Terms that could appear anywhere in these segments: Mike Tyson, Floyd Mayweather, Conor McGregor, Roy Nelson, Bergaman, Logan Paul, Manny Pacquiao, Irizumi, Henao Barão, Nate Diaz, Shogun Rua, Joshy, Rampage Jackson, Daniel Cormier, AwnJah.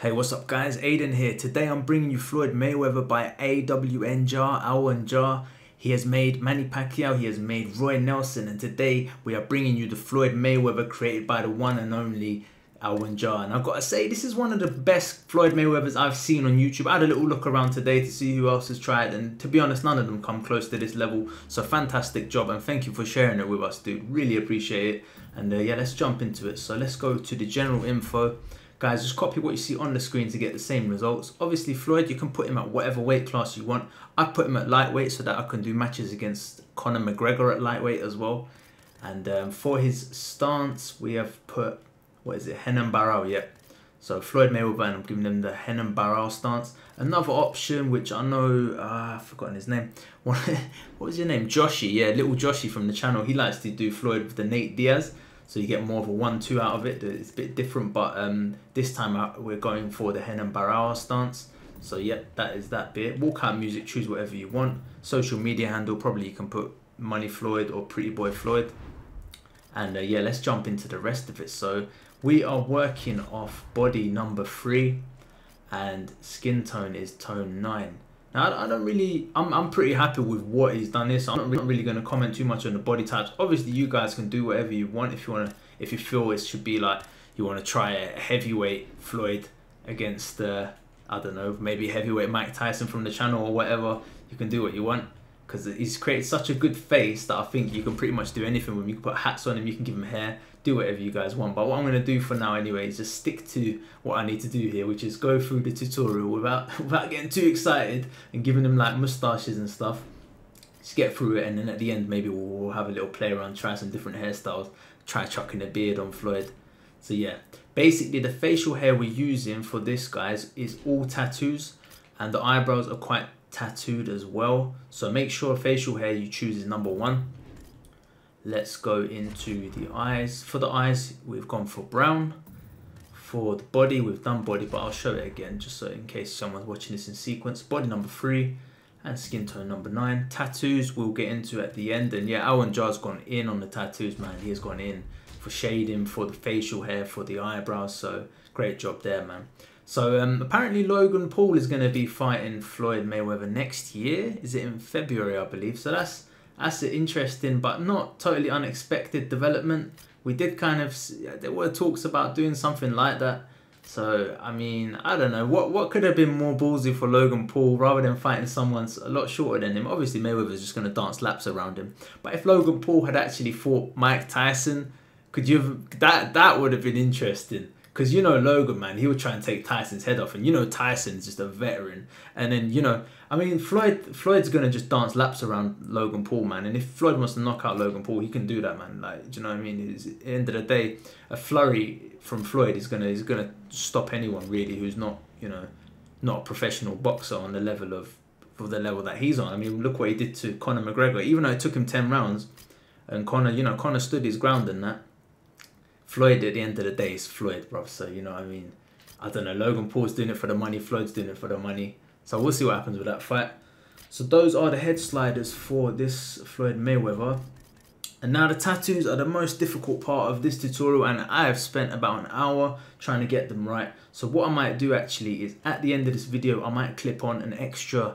Hey, what's up guys, Aiden here. Today I'm bringing you Floyd Mayweather by AwnJah. He has made Manny Pacquiao, he has made Roy Nelson, and today we are bringing you the Floyd Mayweather created by the one and only AwnJah. And I've got to say, this is one of the best Floyd Mayweathers I've seen on YouTube. I had a little look around today to see who else has tried, and to be honest, none of them come close to this level. So fantastic job, and thank you for sharing it with us, dude. Really appreciate it. And yeah, let's jump into it. So let's go to the general info. Guys, just copy what you see on the screen to get the same results. Obviously, Floyd, you can put him at whatever weight class you want. I put him at lightweight so that I can do matches against Conor McGregor at lightweight as well. And for his stance, we have put, what is it, Henao Barão, yeah. So Floyd Mayweather, and I'm giving him the Henao Barão stance. Another option, which I know, I've forgotten his name. What was your name? Joshy, yeah, little Joshy from the channel. He likes to do Floyd with the Nate Diaz. So you get more of a 1-2 out of it. It's a bit different, but this time out, we're going for the Henao Barão stance. So yep, that is that bit. Walkout music, choose whatever you want. Social media handle, probably you can put Money Floyd or Pretty Boy Floyd. And yeah, let's jump into the rest of it. So we are working off body number 3, and skin tone is tone 9. Now, I don't really, I'm pretty happy with what he's done here, so I'm not really going to comment too much on the body types. Obviously, you guys can do whatever you want if you want to, if you feel it should be like, you want to try a heavyweight Floyd against, I don't know, maybe heavyweight Mike Tyson from the channel or whatever. You can do what you want, because he's created such a good face that I think you can pretty much do anything with him. You can put hats on him, you can give him hair, do whatever you guys want. But what I'm going to do for now anyway is just stick to what I need to do here, which is go through the tutorial without getting too excited and giving him like moustaches and stuff. Just get through it, and then at the end maybe we'll have a little play around, try some different hairstyles, try chucking a beard on Floyd. So yeah, basically the facial hair we're using for this, guys, is all tattoos, and the eyebrows are quite tattooed as well, so make sure facial hair you choose is number 1. Let's go into the eyes. For the eyes, we've gone for brown. For the body, we've done body, but I'll show it again just so in case someone's watching this in sequence. Body number 3 and skin tone number 9. Tattoos we'll get into at the end, and yeah, AwnJah's gone in on the tattoos, man. He has gone in for shading, for the facial hair, for the eyebrows, so great job there, man. So apparently Logan Paul is going to be fighting Floyd Mayweather next year. Is it in February, I believe? So that's an interesting but not totally unexpected development. We did kind of, there were talks about doing something like that. So I mean, I don't know what could have been more ballsy for Logan Paul rather than fighting someone a lot shorter than him. Obviously Mayweather's just going to dance laps around him. But if Logan Paul had actually fought Mike Tyson, could you have, that would have been interesting. Because, you know, Logan, man, he would try and take Tyson's head off. And, you know, Tyson's just a veteran. And then, you know, I mean, Floyd's going to just dance laps around Logan Paul, man. And if Floyd wants to knock out Logan Paul, he can do that, man. Like, do you know what I mean? It's, at the end of the day, a flurry from Floyd is going to stop anyone, really, who's not, you know, not a professional boxer on the level of, for the level that he's on. I mean, look what he did to Conor McGregor. Even though it took him 10 rounds, and Conor, you know, Conor stood his ground in that. Floyd, at the end of the day, is Floyd, bruv. So, you know what I mean? I don't know. Logan Paul's doing it for the money. Floyd's doing it for the money. So, we'll see what happens with that fight. So, those are the head sliders for this Floyd Mayweather. And now the tattoos are the most difficult part of this tutorial. And I have spent about an hour trying to get them right. So, what I might do, actually, is at the end of this video, I might clip on an extra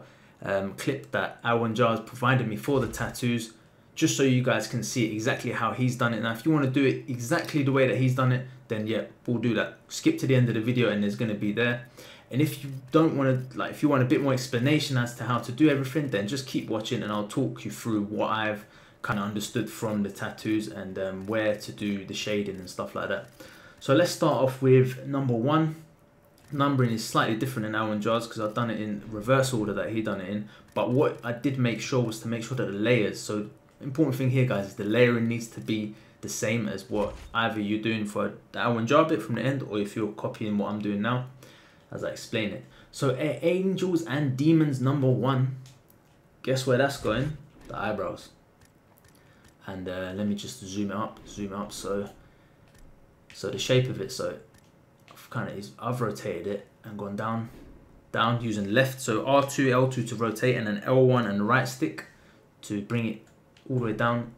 clip that AwnJah has provided me for the tattoos, just so you guys can see exactly how he's done it. Now, if you want to do it exactly the way that he's done it, then yeah, we'll do that. Skip to the end of the video and there's going to be there. And if you don't want to, like, if you want a bit more explanation as to how to do everything, then just keep watching and I'll talk you through what I've kind of understood from the tattoos and where to do the shading and stuff like that. So let's start off with number 1. Numbering is slightly different in AwnJah's because I've done it in reverse order that he done it in. But what I did make sure was to make sure that the layers, so important thing here, guys, is the layering needs to be the same as what either you're doing for the AwnJah bit from the end, or if you're copying what I'm doing now as I explain it. So angels and demons number 1, guess where that's going? The eyebrows. And let me just zoom it up. So the shape of it, so I've rotated it and gone down using left, so R2 L2 to rotate, and then L1 and the right stick to bring it all the way down.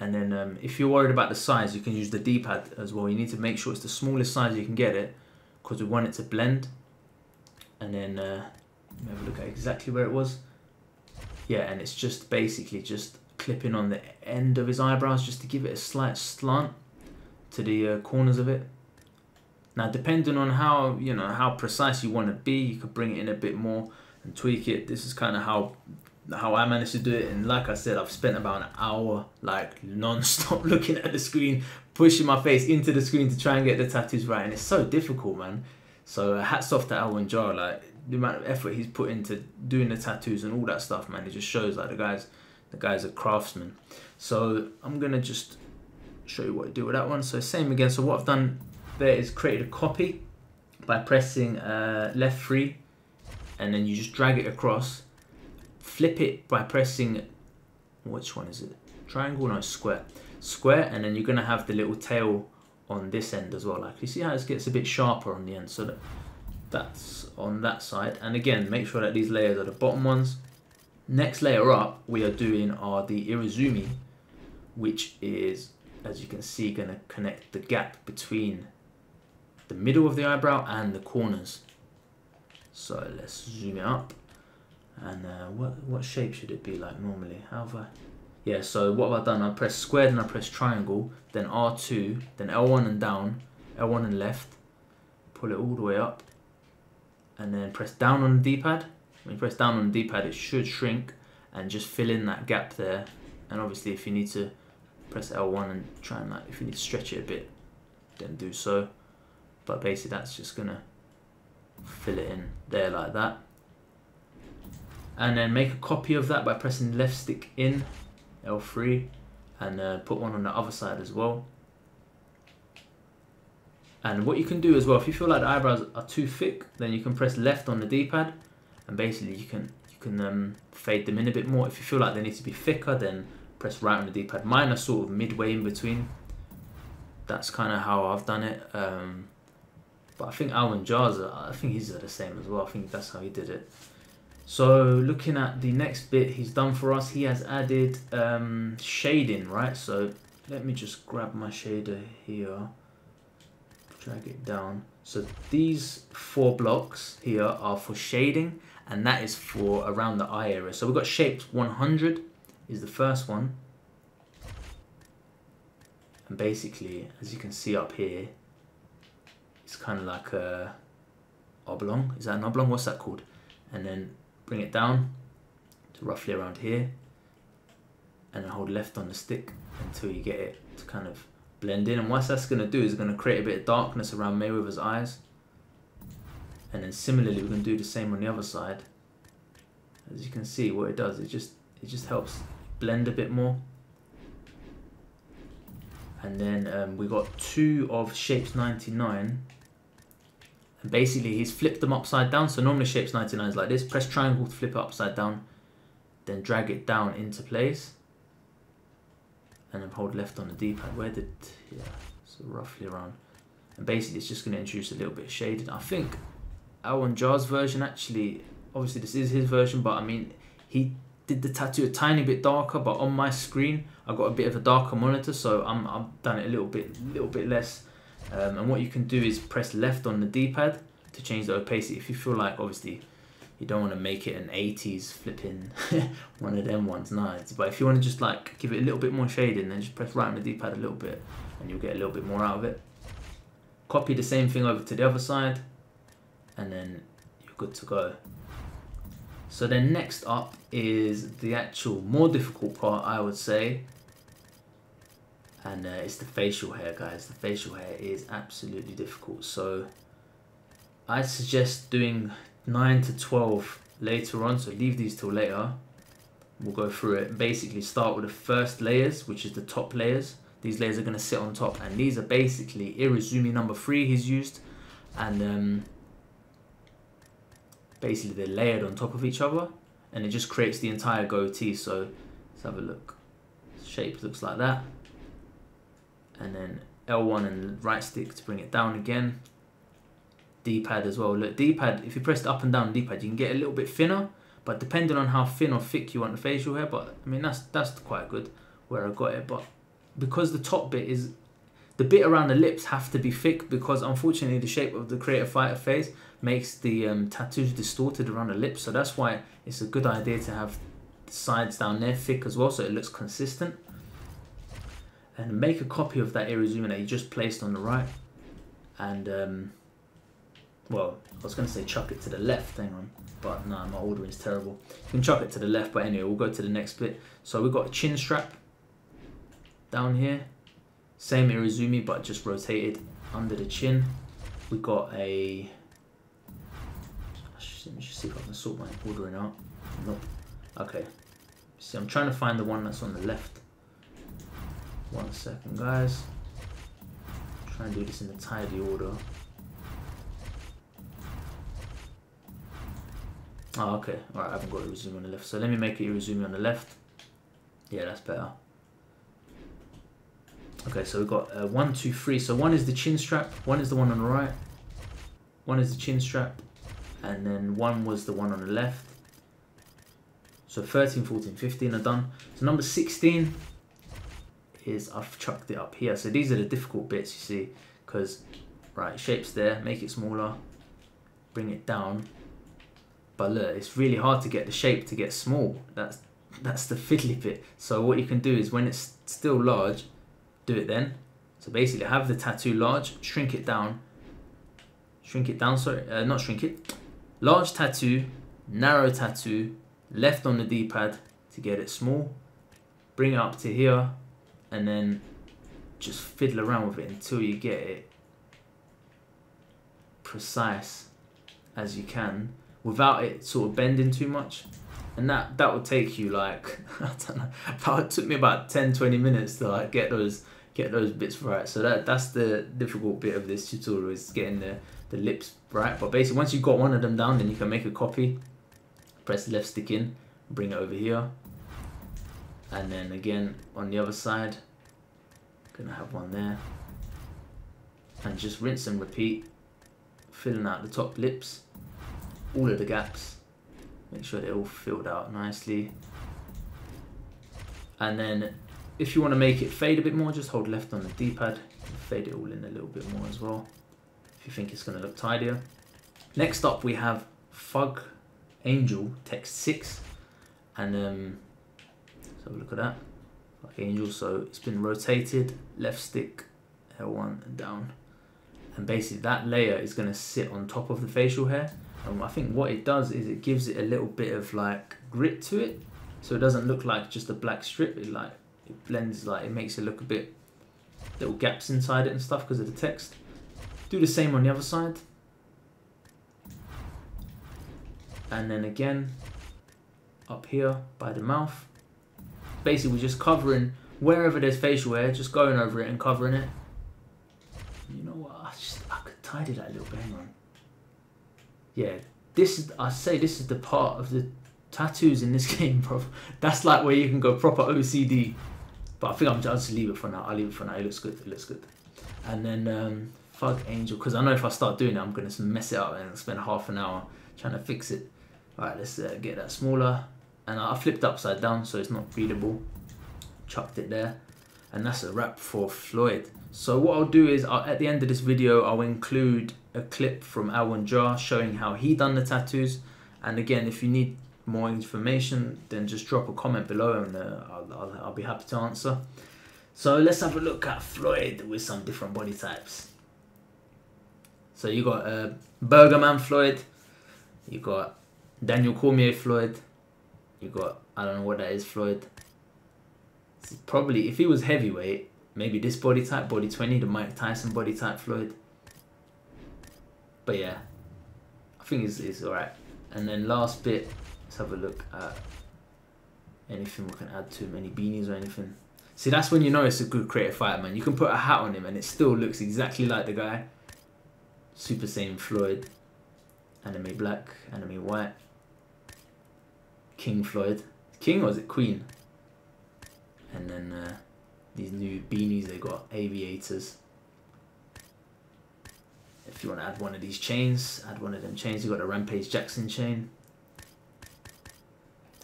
And then if you're worried about the size, you can use the D-pad as well. You need to make sure it's the smallest size you can get it, because we want it to blend. And then have a look at exactly where it was. Yeah, and it's just basically just clipping on the end of his eyebrows just to give it a slight slant to the corners of it. Now, depending on how, you know, how precise you want to be, you could bring it in a bit more and tweak it. This is kind of how I managed to do it. And like I said, I've spent about an hour, like, non-stop looking at the screen, pushing my face into the screen to try and get the tattoos right. And it's so difficult, man. So hats off to AwnJah, like, the amount of effort he's put into doing the tattoos and all that stuff, man. It just shows, like, the guy's a craftsman. So I'm going to just show you what to do with that one. So same again. So what I've done there is created a copy by pressing left free, and then you just drag it across. Flip it by pressing, which one is it? Triangle? No, square. Square, and then you're going to have the little tail on this end as well. Like, you see how it gets a bit sharper on the end, so that that's on that side. And again, make sure that these layers are the bottom ones. Next layer up we are doing are the Irizumi, which is, as you can see, going to connect the gap between the middle of the eyebrow and the corners. So let's zoom it up. And what shape should it be like normally? How have I... Yeah, so what have I done? I press square, then I press triangle, then R2, then L1 and down, L1 and left, pull it all the way up, and then press down on the D-pad. When you press down on the D-pad, it should shrink and just fill in that gap there. And obviously, if you need to press L1 and try and, like, if you need to stretch it a bit, then do so. But basically, that's just gonna fill it in there like that. And then make a copy of that by pressing left stick in, L3, and put one on the other side as well. And what you can do as well, if you feel like the eyebrows are too thick, then you can press left on the D-pad, and basically you can fade them in a bit more. If you feel like they need to be thicker, then press right on the D-pad. Mine are sort of midway in between. That's kind of how I've done it. But I think AwnJah's, I think his are the same as well. I think that's how he did it. So looking at the next bit he's done for us, he has added shading, right? So let me just grab my shader here, drag it down. So these four blocks here are for shading, and that is for around the eye area. So we've got shapes 100 is the first one. And basically, as you can see up here, it's kind of like a oblong. Is that an oblong? What's that called? And then bring it down to roughly around here, and then hold left on the stick until you get it to kind of blend in. And what that's going to do is going to create a bit of darkness around Mayweather's eyes. And then similarly, we're going to do the same on the other side. As you can see, what it does, it just helps blend a bit more. And then we got two of shapes 99. Basically, he's flipped them upside down. So normally shapes 99 is like this. Press triangle to flip it upside down, then drag it down into place, and then hold left on the D-pad. Where did... yeah, so roughly around. And basically, it's just going to introduce a little bit of shading. I think AwnJah's version actually... obviously, this is his version, but I mean, he did the tattoo a tiny bit darker, but on my screen, I got a bit of a darker monitor, so I've done it a little bit less. And what you can do is press left on the D-pad to change the opacity. If you feel like, obviously, you don't want to make it an 80s flipping one of them ones, nice. But if you want to just, like, give it a little bit more shading, then just press right on the D-pad a little bit, and you'll get a little bit more out of it. Copy the same thing over to the other side, and then you're good to go. So then next up is the actual more difficult part, I would say. And it's the facial hair, guys. The facial hair is absolutely difficult. So I suggest doing 9 to 12 later on. So leave these till later. We'll go through it. Basically start with the first layers, which is the top layers. These layers are going to sit on top. And these are basically Irizumi number 3 he's used. And basically they're layered on top of each other. And it just creates the entire goatee. So let's have a look. Shape looks like that. And then L1 and right stick to bring it down again. D-pad as well. Look, D-pad, if you press the up and down D-pad, you can get a little bit thinner, but depending on how thin or thick you want the facial hair, but I mean, that's quite good where I got it. But because the top bit is, The bit around the lips have to be thick because unfortunately the shape of the creative fighter face makes the tattoos distorted around the lips. So that's why it's a good idea to have the sides down there thick as well, so it looks consistent. And make a copy of that Irizumi that you just placed on the right. And, well, I was going to say chuck it to the left, hang on. But no, my ordering is terrible. You can chuck it to the left, but anyway, we'll go to the next bit. So we've got a chin strap down here. Same Irizumi, but just rotated under the chin. We've got a... Let me just see if I can sort my ordering out. Nope. Okay. See, I'm trying to find the one that's on the left. 1 second, guys. Try and do this in a tidy order. Oh, okay. Alright, I haven't got Irizumi on the left. So let me make it Irizumi on the left. Yeah, that's better. Okay, so we've got 1, 2, 3. So one is the chin strap, one is the one on the right, one is the chin strap, and then one was the one on the left. So 13, 14, 15 are done. So number 16... is I've chucked it up here. So these are the difficult bits, you see, because right, shape's there, make it smaller, bring it down. But look, it's really hard to get the shape to get small. That's the fiddly bit. So what you can do is when it's still large, do it then. So basically have the tattoo large, large tattoo, narrow tattoo, left on the D-pad to get it small, bring it up to here, and then just fiddle around with it until you get it precise as you can without it sort of bending too much. And that would take you like, I don't know, it took me about 10-20 minutes to like get those bits right. So that's the difficult bit of this tutorial, is getting the lips right. But basically once you've got one of them down, then you can make a copy, press the left stick in, bring it over here. And then again on the other side, gonna have one there, and just rinse and repeat, filling out the top lips, all of the gaps, make sure they're all filled out nicely. And then if you want to make it fade a bit more, just hold left on the D-pad, fade it all in a little bit more as well, if you think it's gonna look tidier. Next up we have Thug Angel text 6, and so look at that, like Angel. So it's been rotated, left stick, L1 and down, and basically that layer is going to sit on top of the facial hair. And I think what it does is it gives it a little bit of like grit to it, so it doesn't look like just a black strip. It blends, like it makes it look a bit, little gaps inside it and stuff because of the text. Do the same on the other side, and then again up here by the mouth. Basically we're just covering wherever there's facial hair, just going over it and covering it. You know what, I could tidy that a little bit, hang on. Yeah, I say this is the part of the tattoos in this game, bro. That's like where you can go proper OCD. But I think I'll just leave it for now. It looks good, And then Thug Angel, because I know if I start doing that, I'm going to mess it up and spend half an hour trying to fix it. Alright, let's get that smaller. And I flipped upside down so it's not readable. Chucked it there. And that's a wrap for Floyd. So what I'll do is, at the end of this video, I'll include a clip from AwnJah showing how he done the tattoos. And again, if you need more information, then just drop a comment below and I'll be happy to answer. So let's have a look at Floyd with some different body types. So you got Bergaman Floyd. You got Daniel Cormier Floyd. You got, I don't know what that is, Floyd. It's probably, if he was heavyweight, maybe this body type, body 20, the Mike Tyson body type Floyd. But yeah, I think it's alright. And then last bit, let's have a look at anything we can add to him, any beanies or anything. See, that's when you know it's a good creative fighter, man. You can put a hat on him and it still looks exactly like the guy. Super Saiyan Floyd, anime black, anime white. King Floyd. King, or is it Queen? And then these new beanies they got, aviators. If you want to add one of these chains, add one of them chains. You got a Rampage Jackson chain.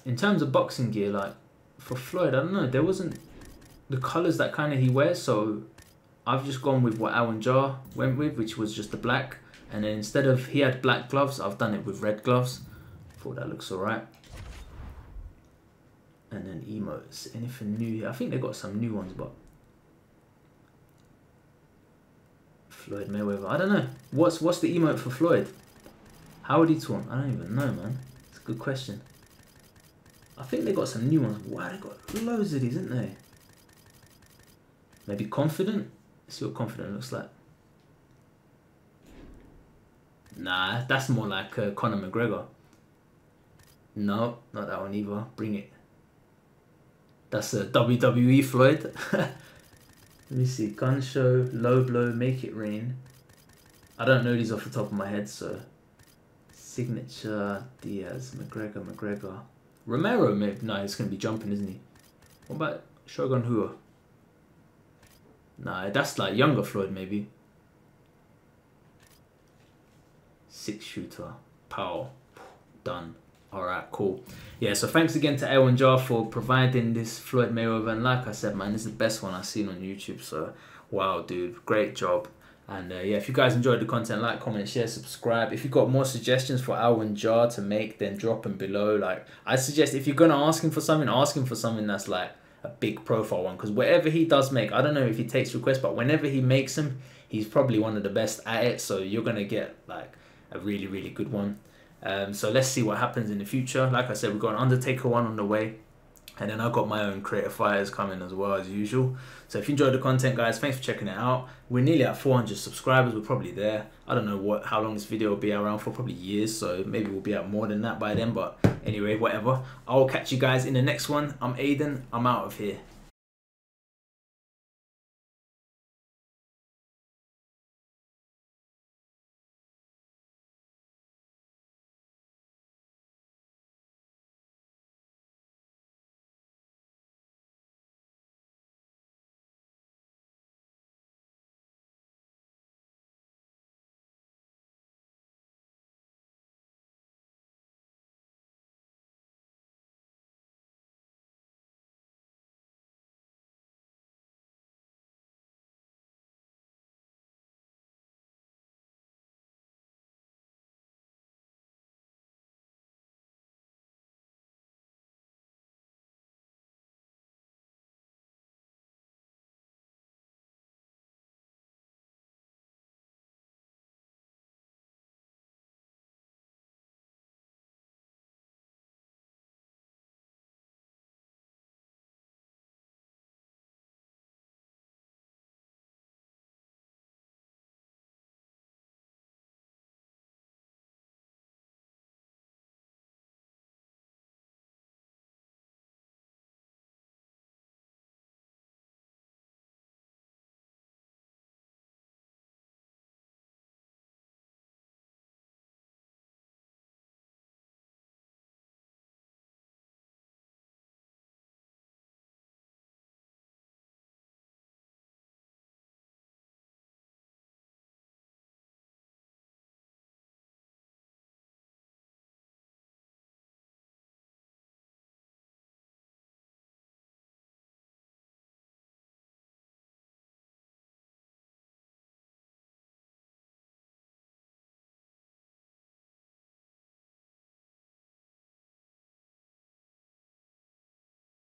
In terms of boxing gear, like for Floyd, I don't know, there wasn't the colours that kind of he wears, so I've just gone with what AwnJah went with, which was just the black. And then instead of he had black gloves, I've done it with red gloves. I thought that looks alright. And then emotes. Anything new here? I think they got some new ones, but Floyd Mayweather. I don't know. What's the emote for Floyd? How would he taunt? I don't even know, man. It's a good question. I think they got some new ones. Wow, they got loads of these, didn't they? Maybe confident? Let's see what confident looks like. Nah, that's more like Conor McGregor. No, not that one either. Bring it. That's a WWE Floyd. Let me see. Gun show, low blow, make it rain. I don't know these off the top of my head, so signature, Diaz, McGregor. Romero, maybe. No, he's going to be jumping, isn't he? What about Shogun Rua? Nah, that's like younger Floyd, maybe. Six shooter. Pow. Done. Alright, cool. Yeah, so thanks again to AwnJah for providing this Floyd Mayweather. And like I said, man, this is the best one I've seen on YouTube. So, wow, dude. Great job. And yeah, if you guys enjoyed the content, like, comment, share, subscribe. If you've got more suggestions for AwnJah to make, then drop them below. Like, I suggest if you're going to ask him for something, ask him for something that's like a big profile one. Because whatever he does make, I don't know if he takes requests, but whenever he makes them, he's probably one of the best at it. So you're going to get like a really, really good one. So let's see what happens in the future. Like I said, we've got an Undertaker one on the way. And then I've got my own creative fighters coming as well, as usual. So if you enjoyed the content, guys, thanks for checking it out. We're nearly at 400 subscribers. We're probably there. I don't know how long this video will be around for, probably years. So maybe we'll be at more than that by then. But anyway, whatever. I'll catch you guys in the next one. I'm Aiden. I'm out of here.